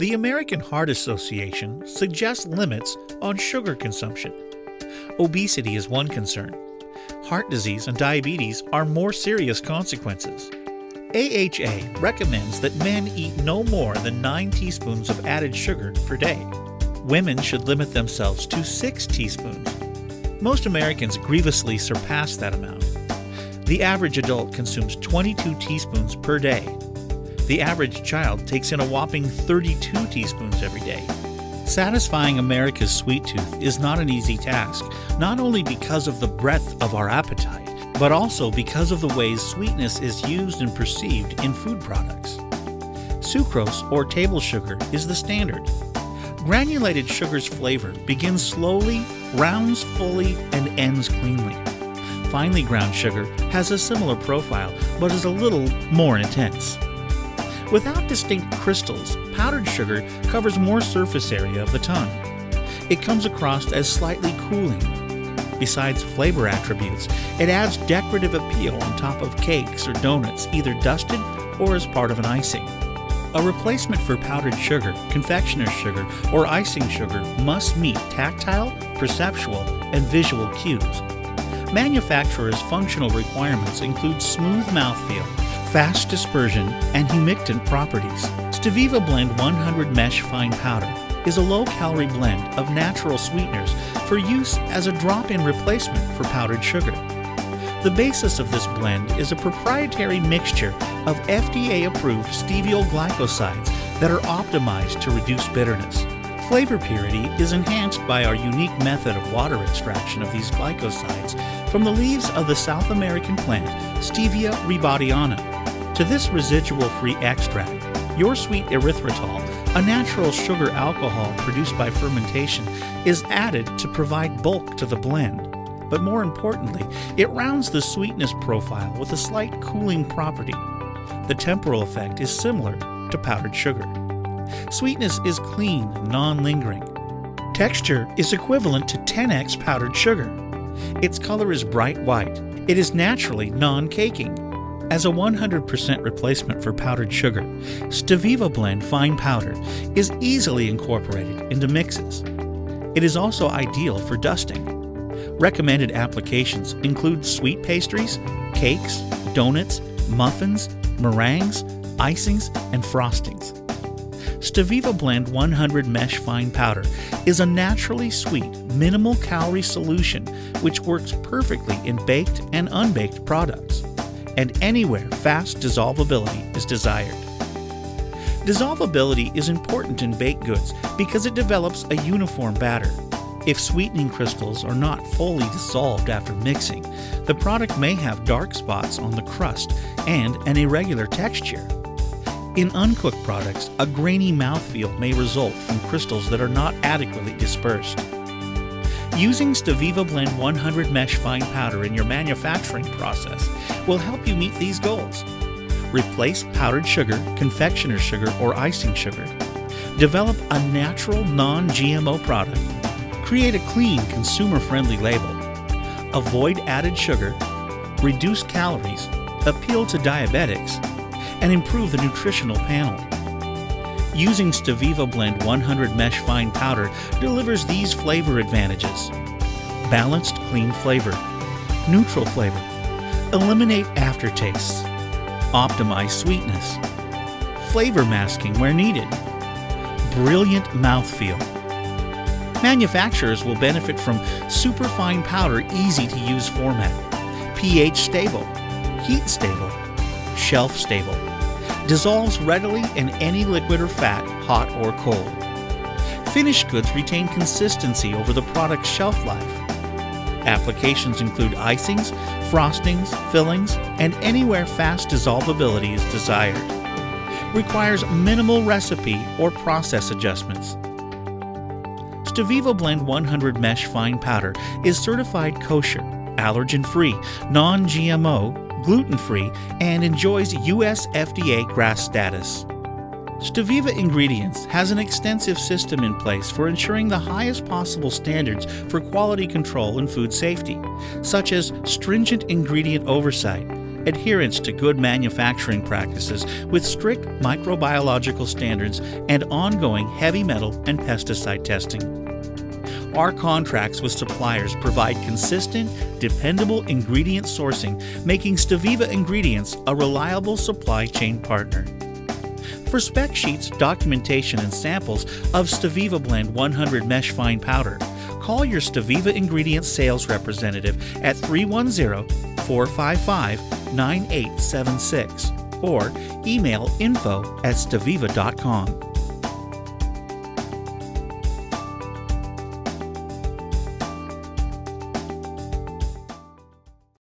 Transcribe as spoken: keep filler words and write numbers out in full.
The American Heart Association suggests limits on sugar consumption. Obesity is one concern. Heart disease and diabetes are more serious consequences. A H A recommends that men eat no more than nine teaspoons of added sugar per day. Women should limit themselves to six teaspoons. Most Americans grievously surpass that amount. The average adult consumes twenty-two teaspoons per day. The average child takes in a whopping thirty-two teaspoons every day. Satisfying America's sweet tooth is not an easy task, not only because of the breadth of our appetite, but also because of the ways sweetness is used and perceived in food products. Sucrose, or table sugar, is the standard. Granulated sugar's flavor begins slowly, rounds fully, and ends cleanly. Finely ground sugar has a similar profile, but is a little more intense. Without distinct crystals, powdered sugar covers more surface area of the tongue. It comes across as slightly cooling. Besides flavor attributes, it adds decorative appeal on top of cakes or donuts, either dusted or as part of an icing. A replacement for powdered sugar, confectioner's sugar, or icing sugar must meet tactile, perceptual, and visual cues. Manufacturers' functional requirements include smooth mouthfeel, fast dispersion, and humectant properties. Steviva Blend one hundred Mesh Fine Powder is a low-calorie blend of natural sweeteners for use as a drop-in replacement for powdered sugar. The basis of this blend is a proprietary mixture of F D A-approved steviol glycosides that are optimized to reduce bitterness. Flavor purity is enhanced by our unique method of water extraction of these glycosides from the leaves of the South American plant Stevia rebaudiana. To this residual-free extract, your sweet erythritol, a natural sugar alcohol produced by fermentation, is added to provide bulk to the blend. But more importantly, it rounds the sweetness profile with a slight cooling property. The temporal effect is similar to powdered sugar. Sweetness is clean, non-lingering. Texture is equivalent to ten X powdered sugar. Its color is bright white. It is naturally non-caking. As a one hundred percent replacement for powdered sugar, Steviva Blend Fine Powder is easily incorporated into mixes. It is also ideal for dusting. Recommended applications include sweet pastries, cakes, donuts, muffins, meringues, icings, and frostings. Steviva Blend one hundred Mesh Fine Powder is a naturally sweet, minimal-calorie solution which works perfectly in baked and unbaked products, and anywhere fast dissolvability is desired. Dissolvability is important in baked goods because it develops a uniform batter. If sweetening crystals are not fully dissolved after mixing, the product may have dark spots on the crust and an irregular texture. In uncooked products, a grainy mouthfeel may result from crystals that are not adequately dispersed. Using Steviva Blend one hundred Mesh Fine Powder in your manufacturing process will help you meet these goals. Replace powdered sugar, confectioner's sugar, or icing sugar. Develop a natural, non-G M O product. Create a clean, consumer-friendly label. Avoid added sugar, reduce calories, appeal to diabetics, and improve the nutritional panel. Using Steviva Blend one hundred Mesh Fine Powder delivers these flavor advantages. Balanced, clean flavor. Neutral flavor. Eliminate aftertastes. Optimize sweetness. Flavor masking where needed. Brilliant mouthfeel. Manufacturers will benefit from superfine powder, easy-to-use format, pH stable, heat stable, shelf stable, dissolves readily in any liquid or fat, hot or cold. Finished goods retain consistency over the product's shelf life. Applications include icings, frostings, fillings, and anywhere fast dissolvability is desired. Requires minimal recipe or process adjustments. Steviva Blend one hundred Mesh Fine Powder is certified kosher, allergen-free, non-G M O, gluten-free, and enjoys U S F D A GRAS status. Steviva Ingredients has an extensive system in place for ensuring the highest possible standards for quality control and food safety, such as stringent ingredient oversight, adherence to good manufacturing practices with strict microbiological standards, and ongoing heavy metal and pesticide testing. Our contracts with suppliers provide consistent, dependable ingredient sourcing, making Steviva Ingredients a reliable supply chain partner. For spec sheets, documentation, and samples of Steviva Blend one hundred Mesh Fine Powder, call your Steviva Ingredients sales representative at three one zero, four five five, nine eight seven six or email info at steviva dot com.